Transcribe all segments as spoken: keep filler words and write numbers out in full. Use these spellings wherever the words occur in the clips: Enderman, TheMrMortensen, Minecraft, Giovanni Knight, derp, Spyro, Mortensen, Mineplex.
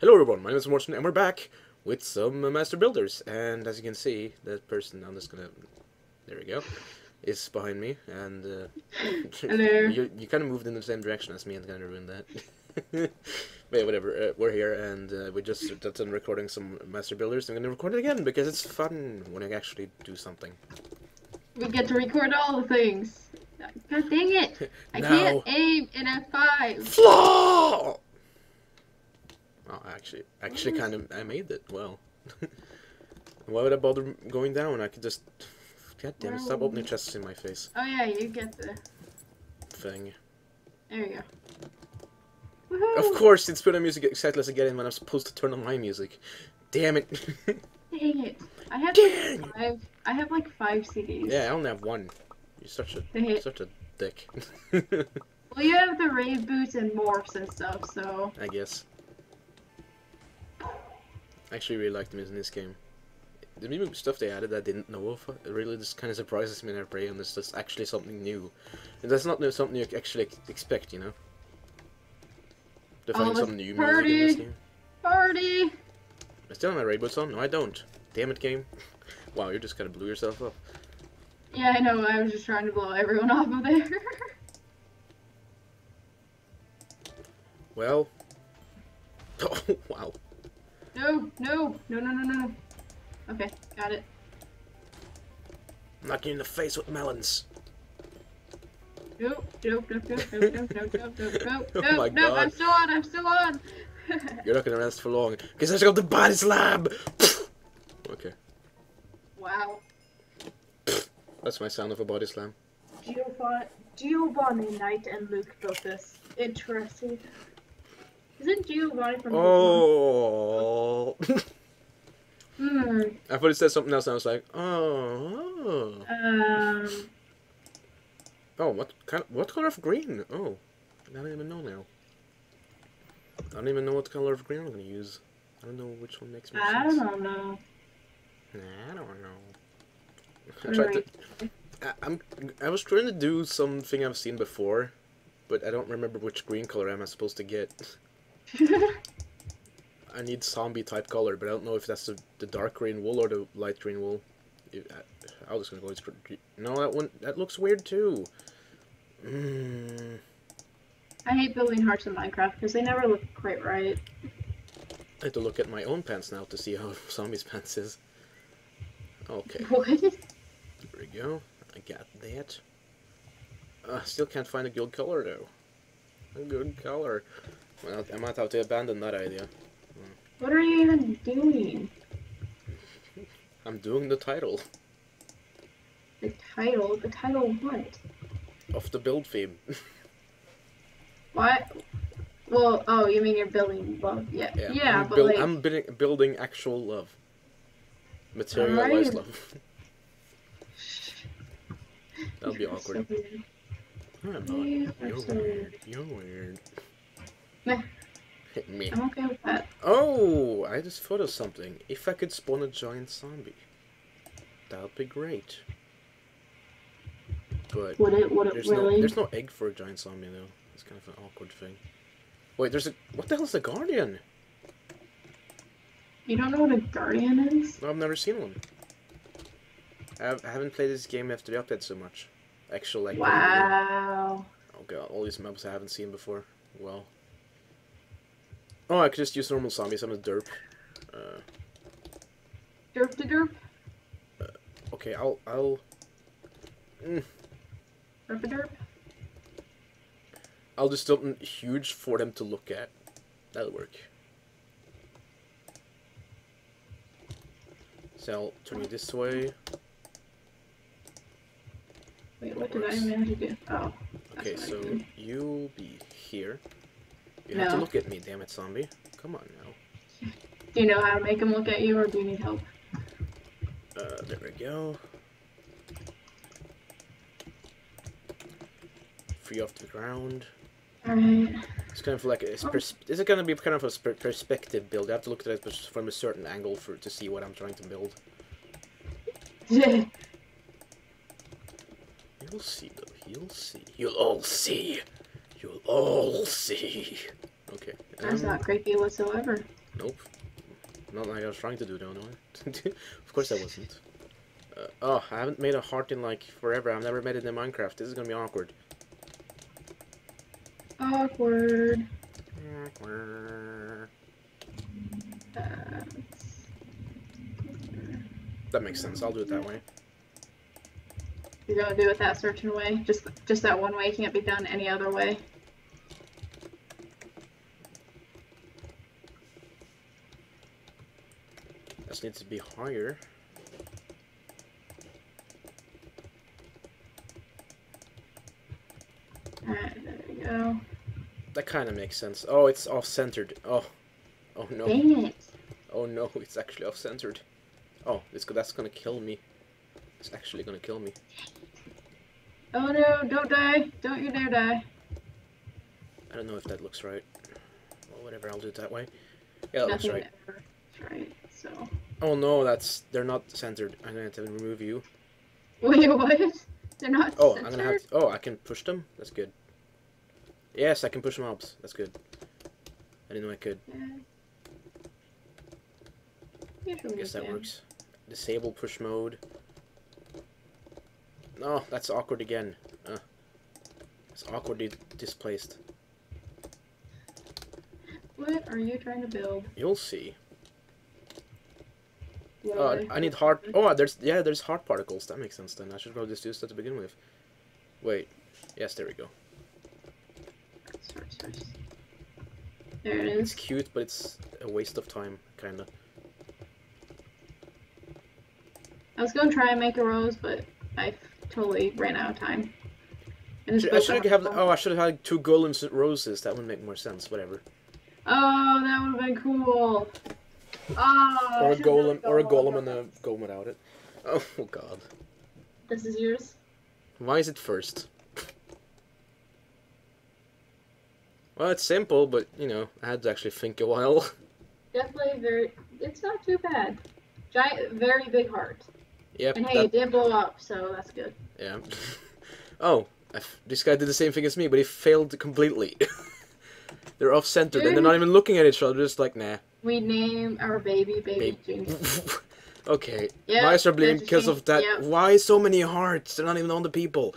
Hello everyone, my name is Morten and we're back with some uh, Master Builders. And as you can see, that person, I'm just gonna, there we go, is behind me. And uh, hello. you, you kind of moved in the same direction as me and kind of ruined that. But yeah, whatever, uh, we're here and uh, we just got done recording some Master Builders. I'm gonna record it again because it's fun when I actually do something. We get to record all the things. God dang it! I now. can't aim in F five! Flaw! Oh, actually, actually kind of, I made it, well. Why would I bother going down? I could just, god damn it, stop opening chests in my face. Oh yeah, you get the thing. There you go. Woohoo! Of course, it's put on music exactly as I get in when I'm supposed to turn on my music. Damn it. Dang it. I have, like five, I have like five C Ds. Yeah, I only have one. You're such a, you're such a dick. Well, you have the raid boots and morphs and stuff, so. I guess. I actually really like them in this game. The new stuff they added that I didn't know of, it really just kind of surprises me when I play on this. That's actually something new. And that's not something you actually expect, you know? To find some new music in this game. Party! I still have my raid boots on? No, I don't. Damn it, game. Wow, you just kind of blew yourself up. Yeah, I know. I was just trying to blow everyone off of there. Well. Oh, wow. No, no, no, no, no, no. Okay, got it. Knock you in the face with melons. Nope, nope, nope, nope, nope, nope, nope, nope, nope, nope, oh nope, nope, I'm still on, I'm still on. You're not gonna last for long, because I just got the body slab. Okay. Wow. That's my sound of a body slam. Giovanni, Giovanni Knight and Luke built this. Interesting. Isn't Giovanni from Oh. mm. I thought it said something else and I was like, oh. Um. Oh, what kind of, what color of green? Oh, I don't even know now. I don't even know what color of green I'm gonna use. I don't know which one makes more I sense. I don't know. Nah, I don't know. I tried to, I, I'm, I was trying to do something I've seen before, but I don't remember which green color am I supposed to get. I need zombie type color, but I don't know if that's the, the dark green wool or the light green wool. I, I was just gonna go. No, that one that looks weird too. Mm. I hate building hearts in Minecraft because they never look quite right. I have to look at my own pants now to see how zombies' pants is. Okay. What? There we go. I got that. I uh, still can't find a good color though. A good color. Well, I might have to abandon that idea. What are you even doing? I'm doing the title. The title? The title of what? Of the build theme. What? Well, oh, you mean you're building love? Yeah. Yeah, yeah I'm but like... I'm building, building actual love. Materialized love. That'll be awkward. So I'm not. You You're so weird. weird. You're weird. Meh. Hit me. I'm okay with that. Oh, I just thought of something. If I could spawn a giant zombie, that would be great. But would it, would it there's, really? no, there's no egg for a giant zombie, though. It's kind of an awkward thing. Wait, there's a... What the hell is a guardian? You don't know what a guardian is? No, I've never seen one. I've, I haven't played this game after the update so much. Actually, like... Wow. Oh god, all these maps I haven't seen before. Well. Oh, I could just use normal zombies. I'm a derp. Uh, derp to derp? Uh, okay, I'll... I'll... Mm. Derp to derp? I'll do something huge for them to look at. That'll work. So I'll turn you this way. Wait, what did I manage to do? Oh. Okay, so you'll be here. You no. have to look at me, damn it, zombie. Come on now. Do you know how to make him look at you, or do you need help? Uh, there we go. Free off the ground. Alright. It's kind of like a, it's oh. pers is it going to be kind of a perspective build? I have to look at it from a certain angle for to see what I'm trying to build. You'll see, though. You'll see. You'll all see. You'll all see. Okay. Um, That's not creepy whatsoever. Nope. Not like I was trying to do though, no. Of course I wasn't. Uh, oh, I haven't made a heart in like forever. I've never made it in Minecraft. This is gonna be awkward. Awkward. Awkward. Uh, that makes sense. I'll do it that way. You're gonna do it that certain way? Just, just that one way can't be done any other way. This needs to be higher. Alright, there we go. That kind of makes sense. Oh, it's off-centered. Oh. Oh no. Dang it. Oh no, it's actually off-centered. Oh, it's, that's gonna kill me. It's actually gonna kill me. Oh no, don't die. Don't you dare die. I don't know if that looks right. Well, whatever, I'll do it that way. Yeah, that Nothing looks right. Ever. That's right, so... Oh no, that's... They're not centered. I'm gonna have to remove you. Wait, what? They're not oh, centered? I'm gonna have to, oh, I can push them? That's good. Yes, I can push them out. That's good. I didn't know I could. Yeah. I guess that works. Disable push mode. No, that's awkward again. Uh, it's awkwardly displaced. What are you trying to build? You'll see. Yeah, uh, I need hard... Oh, there's yeah, there's hard particles. That makes sense then. I should probably just use that to begin with. Wait. Yes, there we go. Sorry, sorry. There it is. It's cute, but it's a waste of time, kind of. I was going to try and make a rose, but I totally ran out of time. And should, I should have... Oh, I should have had two golems and roses. That would make more sense. Whatever. Oh, that would have been cool. Oh, or a golem, golem, or a golem and a golem without it. Oh god. This is yours. Why is it first? Well, it's simple, but you know, I had to actually think a while. Definitely very. It's not too bad. Giant, very big heart. Yep. And hey, that... it did blow up, so that's good. Yeah. Oh, this guy did the same thing as me, but he failed completely. They're off centered and they're not even looking at each other. They're just like, nah. We name our baby baby Jinx. Okay. Yep, why is there blame because of that? Yep. Why so many hearts? They're not even on the people.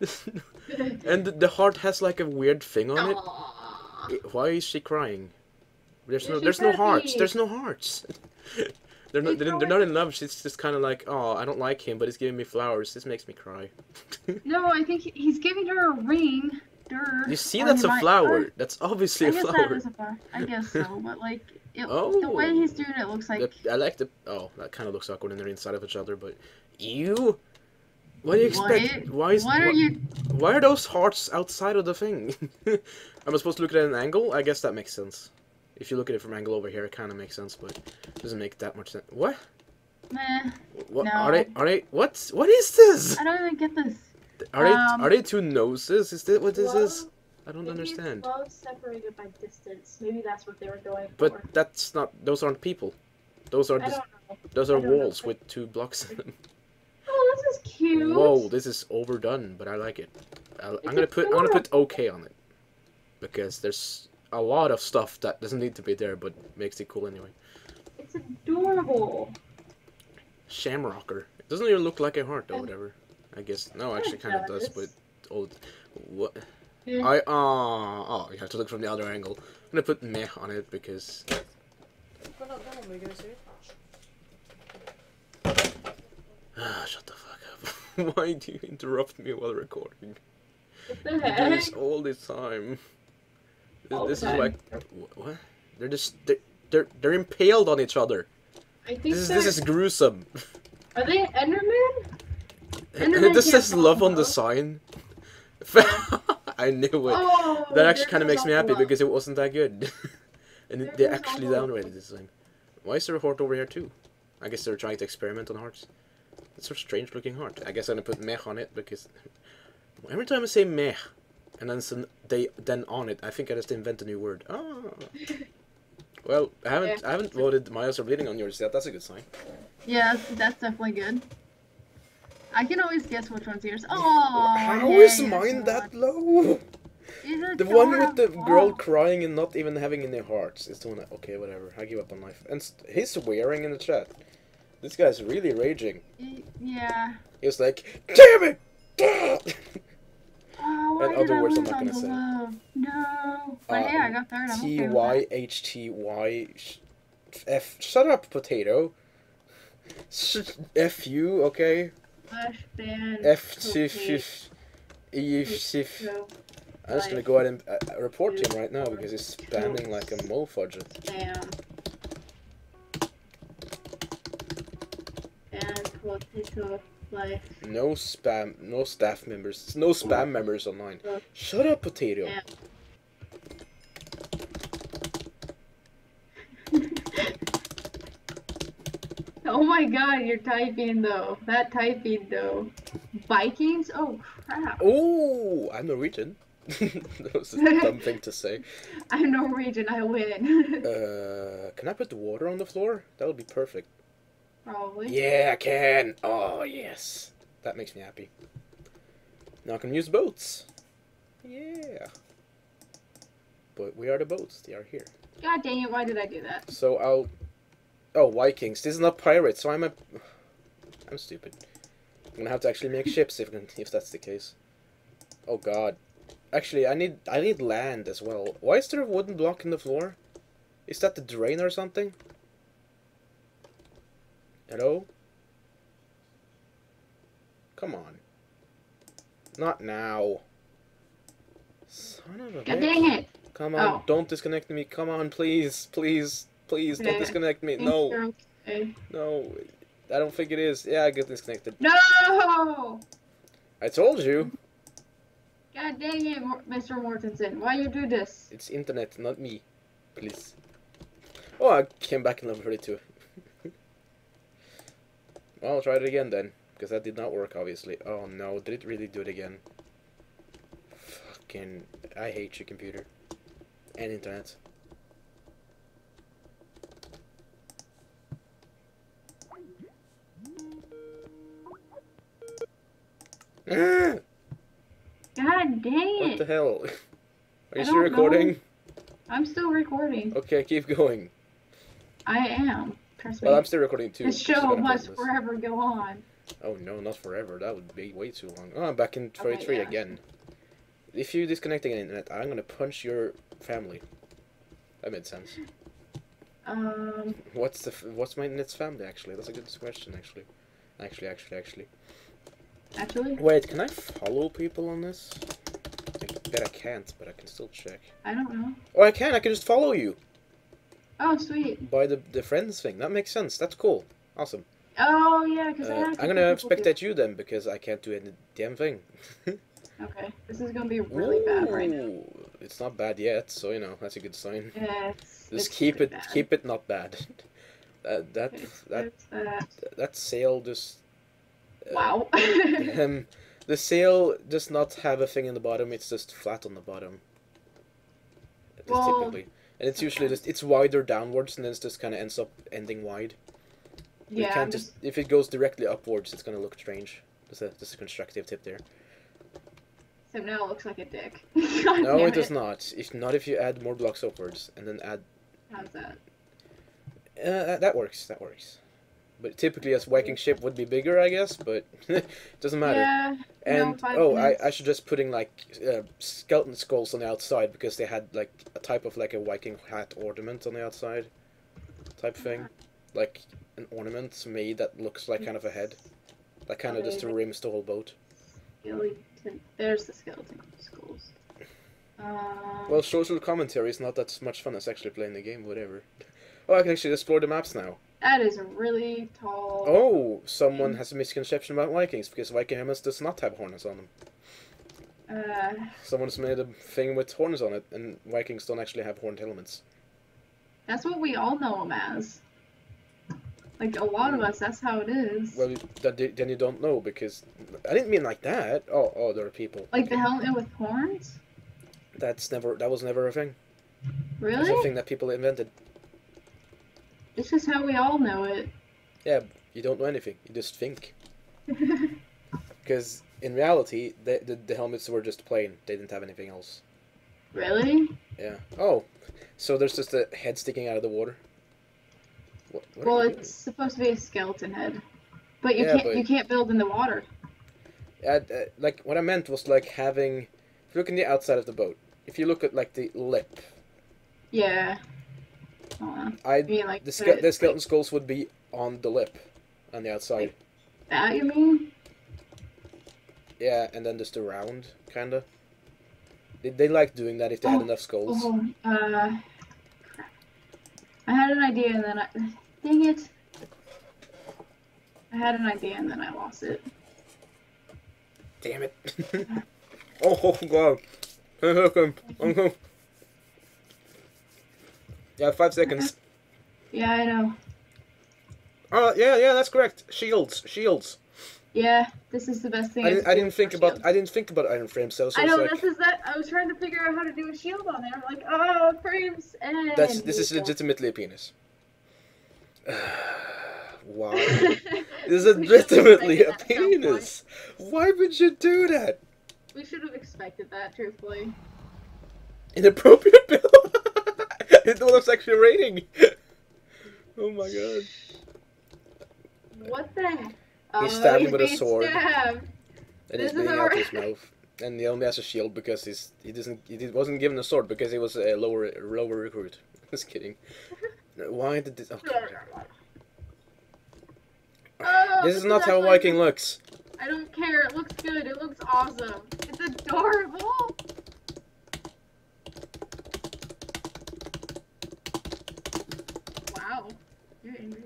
And the, the heart has like a weird thing on it. Aww. Why is she crying? There's no, there's no hearts. There's no hearts. They're not. They're, they're not in love. She's just kind of like, oh, I don't like him, but he's giving me flowers. This makes me cry. No, I think he's giving her a ring. Dirt. You see, that's a flower. Heart. That's obviously I a guess flower. That is a flower. I guess so, but like, it, oh, the way he's doing it looks like. The, I like the. Oh, that kind of looks awkward, and they're inside of each other. But you, what do you expect? What? Why is? What are you? Why are those hearts outside of the thing? Am I supposed to look at it at an angle? I guess that makes sense. If you look at it from angle over here, it kind of makes sense, but it doesn't make that much sense. What? Nah. What? No. Are they? Are they? What? What is this? I don't even get this. Are um, they are they two noses? Is that what this well, is? I don't understand. Well, separated by distance. Maybe that's what they were going but for. But that's not. Those aren't people. Those are. I don't know. Those are walls know. with two blocks in them. Oh, this is cute. Whoa, this is overdone, but I like it. I, I'm gonna put. I'm gonna put okay on it, because there's a lot of stuff that doesn't need to be there, but makes it cool anyway. It's adorable. Shamrocker. It doesn't even look like a heart or whatever. I guess no, actually, kind of does, but old. What? Yeah. I ah uh, oh, you have to look from the other angle. I'm gonna put meh on it because. Ah, shut the fuck up! Why do you interrupt me while recording? What the heck? You do this all the time. All this the time. is like what? They're just they're they're, they're impaled on each other. I think this is, this is gruesome. Are they Endermen? And it just says love on the sign. I knew it. Oh, that actually kind of makes me happy love. because it wasn't that good. And it, they actually downrated this thing. Why is there a heart over here too? I guess they're trying to experiment on hearts. It's a strange looking heart. I guess I'm going to put meh on it because... Every time I say meh, and then some they then on it, I think I just invent a new word. Oh. Well, I haven't, yeah. I haven't voted my eyes are bleeding on yours yet. That's a good sign. Yeah, that's definitely good. I can always guess which one's yours. Oh, how is mine that low? The one with the girl crying and not even having any hearts is the one that, okay, whatever, I give up on life. And st he's swearing in the chat. This guy's really raging. Yeah. He was like, damn it! Oh, and other words I'm not gonna say. Love? No. But uh, yeah, I got third. T Y H T Y F. Shut up, potato. F you, okay? F F I'm just gonna go ahead and uh, report to him right now because he's spamming like a mole fudger. Damn. And potato. Life. No spam, no staff members, no spam members online. Look. Shut up, potato. Yeah. Oh my god, you're typing though. That typing though. Vikings? Oh crap. Oh, I'm Norwegian. That was a dumb thing to say. I'm Norwegian, I win. uh, can I put the water on the floor? That would be perfect. Probably. Yeah, I can. Oh, yes. That makes me happy. Now I can use boats. Yeah. But we are the boats. They are here. God dang it. Why did I do that? So I'll... Oh, Vikings. This is not pirates, so I'm a... I'm stupid. I'm going to have to actually make ships if if that's the case. Oh, God. Actually, I need I need land as well. Why is there a wooden block in the floor? Is that the drain or something? Hello? Come on. Not now. Son of a God bitch. Dang it! Come on, oh. Don't disconnect me. Come on, please, please, please, yeah. Don't disconnect me. No. Okay. No, I don't think it is. Yeah, I get disconnected. No! I told you. God dang it, Mister Mortensen. Why you do this? It's internet, not me. Please. Oh, I came back in level thirty-two. Well, I'll try it again then, because that did not work, obviously. Oh no, did it really do it again? Fucking... I hate your computer. And internet. God dang it! What the hell? Are you still recording? Know. I'm still recording. Okay, keep going. I am. Well, I'm still recording too. This show must forever go on. Oh no, not forever. That would be way too long. Oh, I'm back in thirty-three okay, yeah. again. If you disconnect the internet, I'm gonna punch your family. That made sense. Um. What's the f what's my internet's family actually? That's a good question actually. Actually, actually, actually. Actually. Wait, can I follow people on this? I bet I can't, but I can still check. I don't know. Oh, I can. I can just follow you. Oh, sweet. By the the friends thing. That makes sense. That's cool. Awesome. Oh, yeah, because uh, I have to I'm going to expect at you then, because I can't do any damn thing. Okay. This is going to be really Ooh, bad right now. It's not bad yet, so, you know, that's a good sign. Yeah, it's, Just it's keep it bad. keep it not bad. that, that, it's, that, it's that that sale just... Uh, wow. um, the sale does not have a thing in the bottom. It's just flat on the bottom. That's well, typically... And it's usually just, it's wider downwards and then it just kind of ends up ending wide. Yeah. You can't just, just, if it goes directly upwards, it's going to look strange. Just a, just a constructive tip there. So now it looks like a dick. No, it, it does not. If not if you add more blocks upwards and then add... How's that? Uh, that works, that works. But typically a Viking ship would be bigger, I guess, but it doesn't matter. Yeah, and, no, oh, I, I should just put in, like, uh, skeleton skulls on the outside, because they had, like, a type of, like, a Viking hat ornament on the outside type thing. Yeah. Like, an ornament made that looks like kind of a head. Like, kind of just rims the whole boat. Skeleton. There's the skeleton skulls. Um... Well, social commentary is not that much fun as actually playing the game, whatever. Oh, I can actually explore the maps now. That is a really tall... Oh, someone thing. has a misconception about Vikings, because Viking helmets does not have horns on them. Uh, Someone's made a thing with horns on it, and Vikings don't actually have horned helmets. That's what we all know them as. Like, a lot of us, that's how it is. Well, that, then you don't know, because... I didn't mean like that. Oh, oh, there are people. Like the helmet with horns? That's never... That was never a thing. Really? That's a thing that people invented. This is how we all know it. Yeah, you don't know anything. You just think. Because in reality, the, the the helmets were just plain. They didn't have anything else. Really? Yeah. Oh, so there's just a head sticking out of the water. What, what well, it's supposed to be a skeleton head, but you yeah, can't but you can't build in the water. I, I, like what I meant was like having, if you look in the outside of the boat, if you look at like the lip. Yeah. Uh, I mean, like the, ske it, the skeleton like, skulls would be on the lip, on the outside. Like that you mean? Yeah, and then just around, kinda. They they like doing that if they oh, had enough skulls. Oh, uh, crap. I had an idea and then I, dang it. I had an idea and then I lost it. Damn it! oh, oh god! I'm Yeah, five seconds. Yeah, I know. Oh, uh, yeah, yeah, that's correct. Shields, shields. Yeah, this is the best thing. I, I, did, I didn't think about. Shields. I didn't think about iron frames. So I, was I know like, this is that. I was trying to figure out how to do a shield on there. I'm like, oh, frames. And that's this is legitimately a penis. Wow. This is legitimately a penis. Why would you do that? We should have expected that, truthfully. Inappropriate bill. It looks like you're raiding. Oh my god. What the heck? He stabbed him with a sword. Stabbed. And this he's bleeding out his mouth. And he only has a shield because he's he doesn't he wasn't given a sword because he was a lower lower recruit. Just kidding. Why did this? Oh, oh, this is not how Viking looks. I don't care. It looks good. It looks awesome. It's adorable. Wow, you're angry.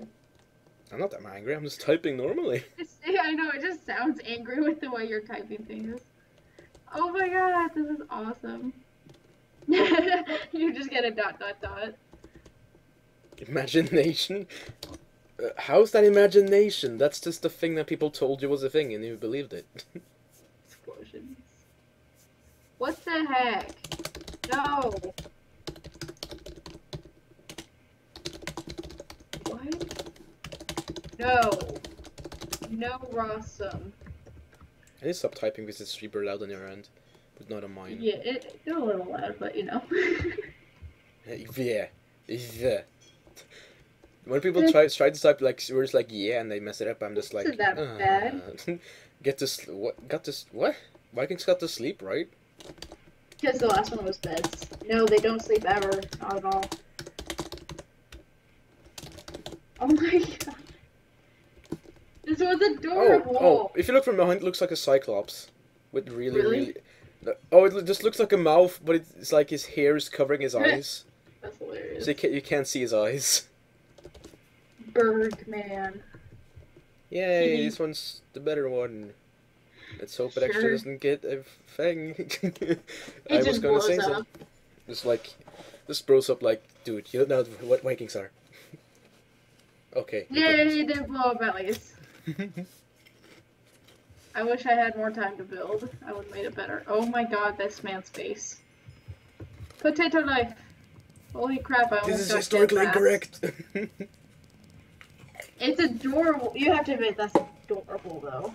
I'm not that angry. I'm just typing normally. It's, yeah, I know. It just sounds angry with the way you're typing things. Oh my god, this is awesome. You just get a dot dot dot. Imagination. Uh, how's that imagination? That's just the thing that people told you was a thing, and you believed it. Explosions. What the heck? No. What? No. No, Rossum. I need to stop typing because it's super loud on your end, but not on mine. Yeah, it, they're a little loud, but you know. Yeah. Yeah. When people try try to type like words like yeah and they mess it up, I'm just like, is that uh, bad? Get to sl what? Got to what? Vikings got to sleep, right? Because the last one was beds. No, they don't sleep ever, not at all. Oh my god, this was adorable. Oh, oh. If you look from behind, it looks like a cyclops, with really, really. really no, oh, it just looks like a mouth, but it's like his hair is covering his eyes. That's hilarious. So you can't, you can't see his eyes. Birdman. Yay, this one's the better one. Let's hope it sure. actually doesn't get a thing. I was just gonna say up. something. Just like, this blows up like, dude, you don't know what Vikings are. Okay. Yay, he didn't blow up at least. I wish I had more time to build. I would have made it better. Oh my god, this man's face. Potato life. Holy crap, I almost got This is historically incorrect. It's adorable. You have to admit that's adorable, though.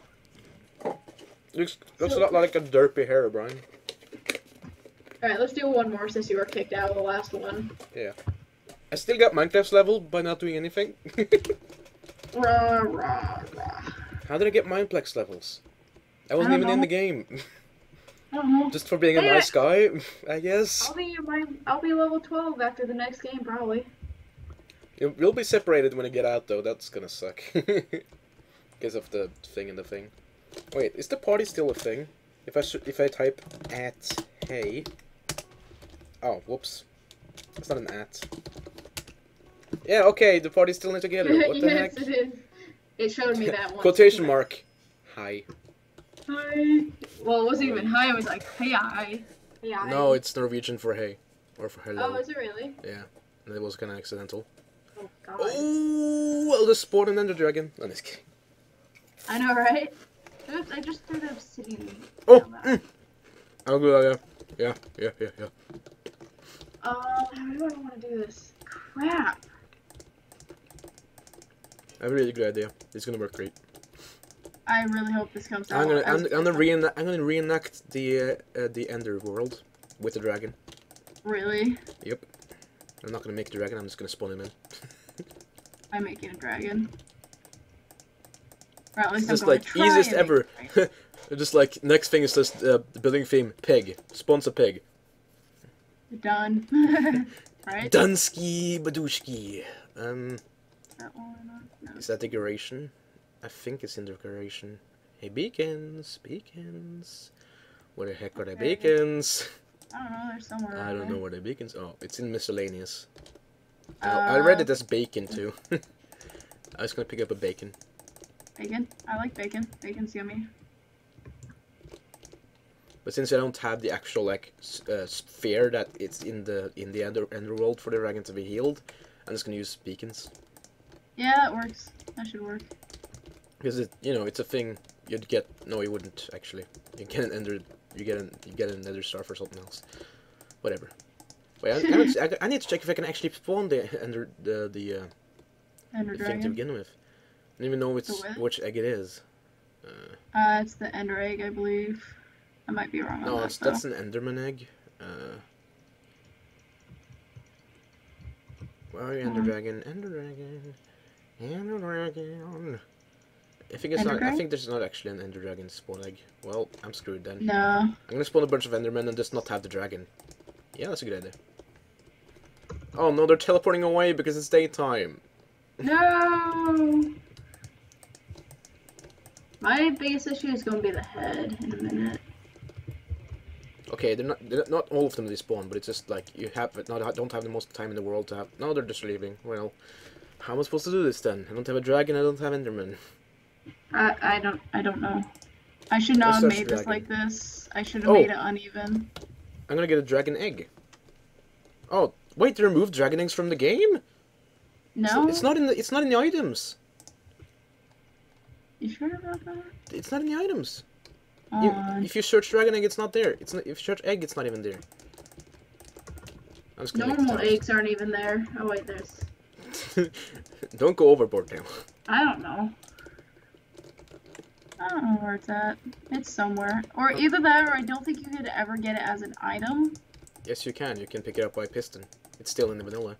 Looks looks so, a lot like a derpy hair, Brian. Alright, let's do one more since you were kicked out of the last one. Yeah. I still got Minecraft's level by not doing anything. rah, rah, rah. How did I get Mineplex levels? I wasn't I even know. in the game. I don't know. Just for being a hey, nice guy, I guess. I'll be, I'll be level twelve after the next game, probably. You'll be separated when you get out, though. That's gonna suck. Because of the thing and the thing. Wait, is the party still a thing? If I should, if I type at hey. Oh, whoops. It's not an at. Yeah, okay. The party's still not together. What the yes, heck? It is. It showed me that one. Quotation mark. Hi. Hi. Well, it wasn't even hi. It was like hey I. Hey I. No, it's Norwegian for hey, or for hello. Oh, is it really? Yeah, and it was kind of accidental. Oh, God. Oh, well, the sport and Ender Dragon. I'm just kidding. I know, right? Oops, I just threw the obsidian. Oh! Mm. I'll go there. Yeah, yeah, yeah, yeah. Um, how do I want to do this? Crap. I have a really good idea. It's gonna work great. I really hope this comes out. I'm gonna, I'm, I'm gonna reenact, I'm gonna reenact the uh, uh, the Ender world with the dragon. Really? Yep. I'm not gonna make a dragon, I'm just gonna spawn him in. I'm making a dragon. Or at least it's I'm just like try easiest and ever. Just like next thing is just uh, the building theme pig. Sponsor pig. Done. Right? Dunsky Badushki. Um that one no. Is that decoration? I think it's in decoration. Hey beacons, beacons. Where the heck are okay. the beacons? I don't know, they're somewhere. I don't know where the beacons are. Oh, it's in miscellaneous. Uh, I read it as bacon too. I was gonna pick up a bacon. Bacon? I like bacon. Bacon's yummy. But since I don't have the actual like uh, sphere that it's in the in the ender underworld for the dragon to be healed, I'm just gonna use beacons. Yeah, that works. That should work. Because it, you know, it's a thing you'd get. No, you wouldn't actually. You get an ender. You get an you get an nether star for something else. Whatever. Wait, I, I, need to, I, I need to check if I can actually spawn the ender the the, uh, ender the dragon. thing to begin with. I don't even know which which egg it is. Uh, uh, it's the ender egg, I believe. I might be wrong. No, on that, it's, that's an enderman egg. Uh, where are you, ender dragon? Ender dragon. Ender dragon. I think it's not. I think there's not actually an ender dragon spawn egg. Well, I'm screwed then. No. I'm gonna spawn a bunch of endermen and just not have the dragon. Yeah, that's a good idea. Oh no, they're teleporting away because it's daytime. No. My biggest issue is going to be the head in a minute. Okay, they're not, they're not all of them despawn, but it's just like you have not don't have the most time in the world to have. No, they're just leaving. Well, how am I supposed to do this then? I don't have a dragon. I don't have enderman. I I don't I don't know. I should not have made this like this. I should have oh. made it uneven. I'm gonna get a dragon egg. Oh wait, they removed dragon eggs from the game? No, it's, it's not in the it's not in the items. You sure about that? It's not in the items. Uh, you, if you search dragon egg, it's not there. It's not, if you search egg, it's not even there. I'm just normal eggs aren't even there. Oh wait, there's. Don't go overboard now. I don't know. I don't know where it's at. It's somewhere. Or oh. either that, or I don't think you could ever get it as an item. Yes, you can. You can pick it up by piston. It's still in the vanilla.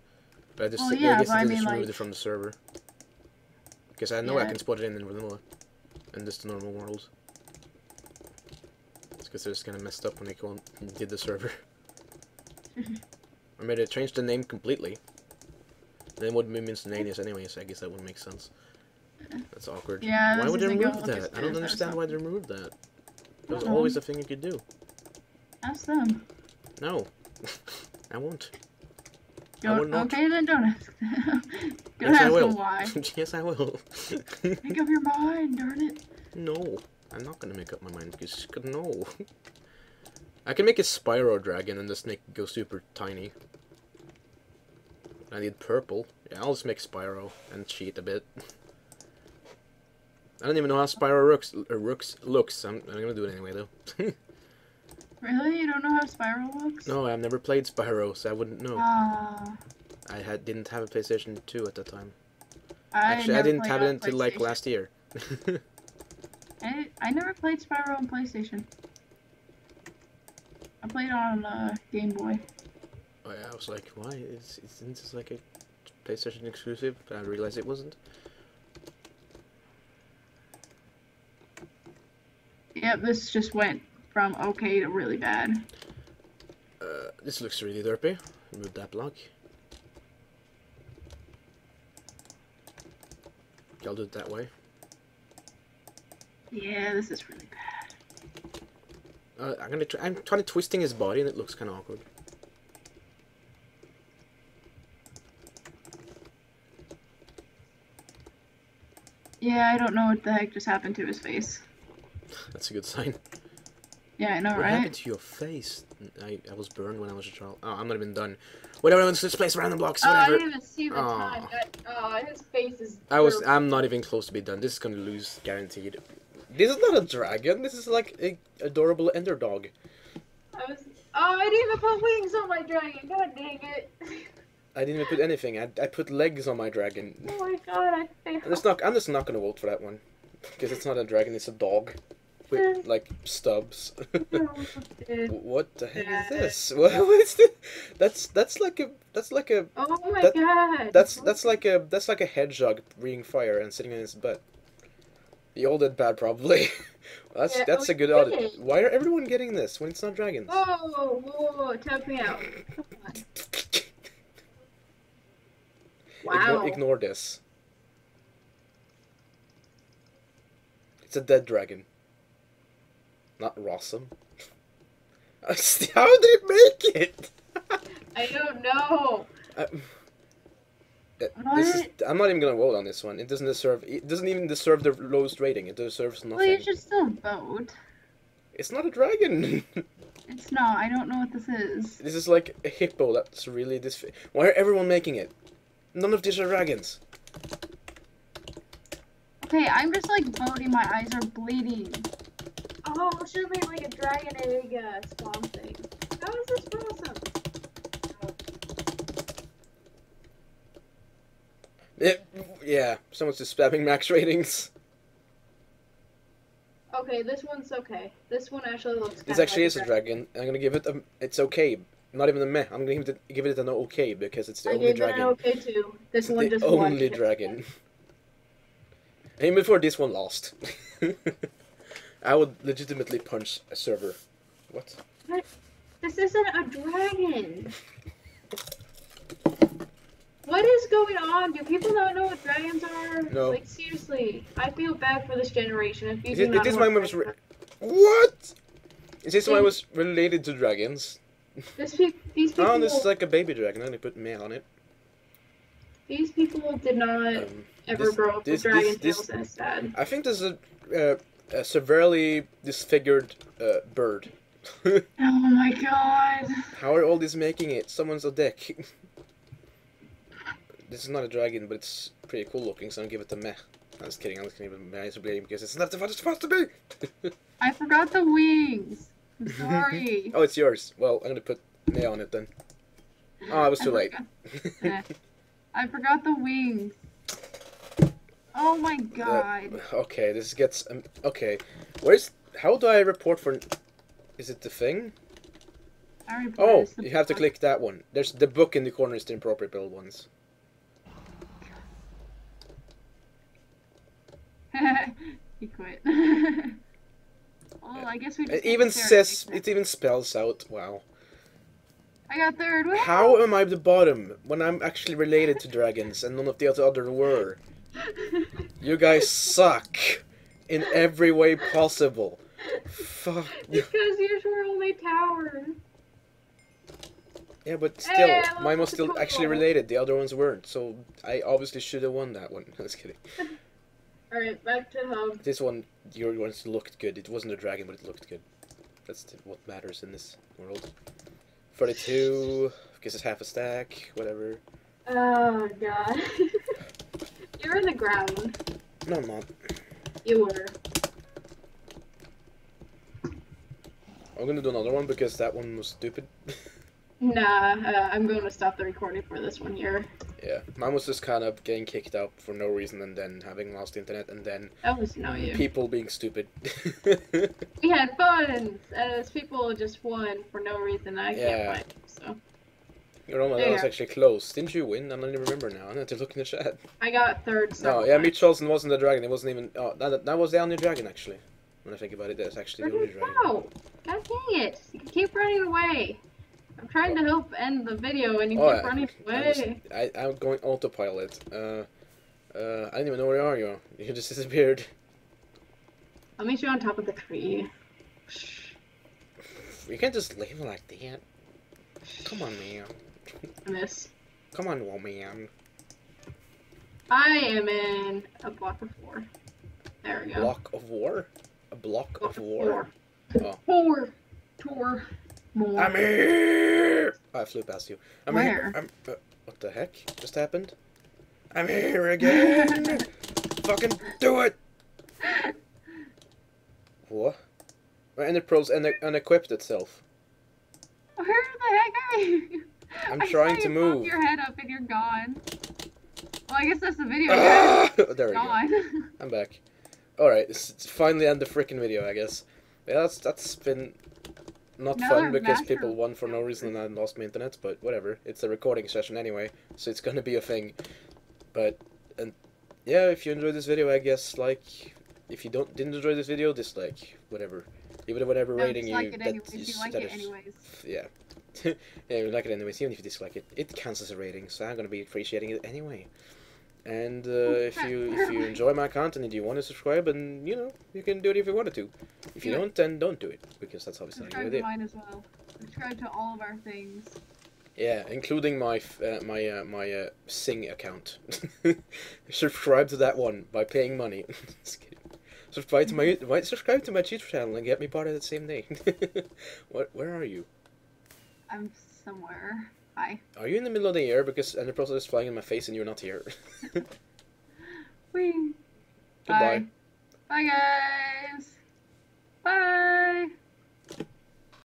But I just, well, yeah, I guess but I mean, just removed like... it from the server. Because I know yeah. I can spot it in the vanilla. In just the normal world. It's because they're just kind of messed up when they did the server. I made it change the name completely. Then it would be miscellaneous anyway, so I guess that would make sense. That's awkward. Yeah, why would they remove that? I don't understand why they removed that. That was always a thing you could do. Ask them. No. I won't. Don't, I okay, then don't ask them. Don't yes, ask them why. Yes, I will. Make up your mind, darn it. No. I'm not going to make up my mind because no. I can make a Spyro dragon and just make it go super tiny. I need purple. Yeah, I'll just make Spyro and cheat a bit. I don't even know how Spyro Rooks, uh, Rooks looks. I'm, I'm gonna do it anyway, though. Really? You don't know how Spyro looks? No, I've never played Spyro, so I wouldn't know. Uh, I had didn't have a PlayStation two at that time. I Actually, I didn't have it until, like, last year. I, I never played Spyro on PlayStation. I played on uh, Game Boy. Oh, yeah, I was like, why? Is, isn't this, like, a PlayStation exclusive? But I realized it wasn't. Yep, this just went from okay to really bad. Uh, this looks really derpy. Remove that block. I'll do it that way. Yeah, this is really bad. Uh, I'm gonna. Try, I'm trying to twisting his body, and it looks kind of awkward. Yeah, I don't know what the heck just happened to his face. That's a good sign. Yeah, I know, what right? What happened to your face? I, I was burned when I was a child. Oh, I'm not even done. Whatever, let's just place random blocks. Oh, whatever. I didn't even see the oh. time. That, oh, his face is... I was, I'm not even close to be done. This is gonna lose, guaranteed. This is not a dragon. This is like an adorable ender dog. I was... Oh, I didn't even put wings on my dragon. God dang it. I didn't even put anything. I, I put legs on my dragon. Oh my god, I failed. I'm just not, I'm just not gonna vote for that one. Because it's not a dragon, it's a dog. with like stubs. What the heck is this? What is this? That's that's like a that's like a oh my that, god. That's that's like a that's like a hedgehog breathing fire and sitting in his butt. Y'all did bad, probably. Well, that's yeah, that's a good audit. Why are everyone getting this when it's not dragons? Whoa, whoa, whoa, tap me out. Come on. Wow. Ignore, ignore this. It's a dead dragon. Not Rossum. How did it make it? I don't know. Uh, This is, I'm not even gonna vote on this one. It doesn't deserve. It doesn't even deserve the lowest rating. It deserves nothing. Well, you should still vote. It's not a dragon. It's not. I don't know what this is. This is like a hippo. That's really this. Why are everyone making it? None of these are dragons. Okay, I'm just like voting. My eyes are bleeding. Oh, it should be like a dragon egg uh, swamp thing. How is this awesome? It, yeah, someone's just spamming max ratings. Okay, this one's okay. This one actually looks. This actually like is a dragon. And I'm gonna give it a. It's okay. Not even a meh. I'm gonna give it, give it an okay because it's the I only gave dragon. It an okay too. This it's one just won. Only dragon. And before this one lost. I would legitimately punch a server. What? But this isn't a dragon. What is going on? Do people not know what dragons are? No. Like, seriously. I feel bad for this generation if you is do it, not it is know what re What? Is this why I was related to dragons? This pe these people... Oh, this is like a baby dragon. I only put male on it. These people did not um, ever this, grow up this, with dragon this, tails this, as dad. I think this is a, uh, a severely disfigured uh, bird. Oh my god. How are all these making it? Someone's a dick. This is not a dragon, but it's pretty cool looking, so I'm gonna give it a meh. I'm just kidding, I'm just gonna give it a meh, because it's not what it's supposed to be! I forgot the wings! I'm sorry! Oh, it's yours. Well, I'm gonna put meh on it then. Oh, I was too I late. Forgot. I forgot the wings. Oh my god. Uh, okay, this gets... Um, okay, where's... How do I report for... Is it the thing? I report oh, you book. have to click that one. There's the book in the corner is the appropriate build ones. He quit. Well, I guess we just it even says it even spells out. Wow. I got third. Woo! How am I the bottom when I'm actually related to dragons and none of the other other were? You guys suck in every way possible. Fuck. Because you were only tower. Yeah, but still, hey, mine was still actually related. The other ones weren't, so I obviously should have won that one. Just kidding. Alright, back to home. This one, your ones looked good. It wasn't a dragon, but it looked good. That's what matters in this world. thirty-two, I guess it's half a stack, whatever. Oh, god. You're in the ground. No, I'm not. You were. I'm gonna do another one because that one was stupid. Nah, uh, I'm gonna stop the recording for this one here. Yeah, mine was just kind of getting kicked out for no reason and then having lost the internet and then that was not you. People being stupid. We had fun! As people just won for no reason, I yeah. can't find so. Roma, that was actually close. Didn't you win? I don't even remember now. I had to look in the chat. I got third. No, yeah, Mitch Olsen wasn't the dragon. It wasn't even... Oh, that, that was the only dragon, actually. When I think about it, that's actually Where the only dragon. Go? God dang it! You can keep running away! I'm trying oh. to help end the video, and you oh, keep I, running away. I, I, I'm going autopilot. Uh, uh, I don't even know where you are. You you just disappeared. I'll meet you on top of the tree. You can't just leave like that. Come on, man. I miss. Come on, woman. I am in a block of war. There we go. Block of war? A block, block of, of war. War. War. Tour. More. I'm here! Oh, I flew past you. I'm Where? Here. I'm, uh, what the heck just happened? I'm here again! Fucking do it! What? My enderpearls un unequipped itself. Where the heck are you? I'm I trying to you move. Your head up and you're gone. Well, I guess that's the video. There we go. I'm back. Alright, it's, it's finally end the frickin' video, I guess. Yeah, that's, that's been not no, fun because people won for no reason and I lost my internet, but whatever. It's a recording session anyway, so it's gonna be a thing. But, and yeah, if you enjoyed this video, I guess, like, if you don't didn't enjoy this video, dislike, whatever. Even whatever no, rating you... Like it that anyway, you, if you like it anyways. Yeah. Yeah, you like it anyways, even if you dislike it. It counts as a rating, so I'm gonna be appreciating it anyway. And uh, if you if you enjoy my content and you want to subscribe, and you know, you can do it if you wanted to. If you yeah. don't, then don't do it, because that's obviously not a good idea. Subscribe to mine as well. Subscribe to all of our things. Yeah, including my uh, my uh, my uh, Sing account. Subscribe to that one by paying money. Just kidding. Subscribe to my might subscribe to my YouTube channel and get me part of the same day. What? Where are you? I'm somewhere. Hi. Are you in the middle of the air? Because and the process is flying in my face, and you're not here. Wee. Goodbye. Bye. Bye, guys. Bye.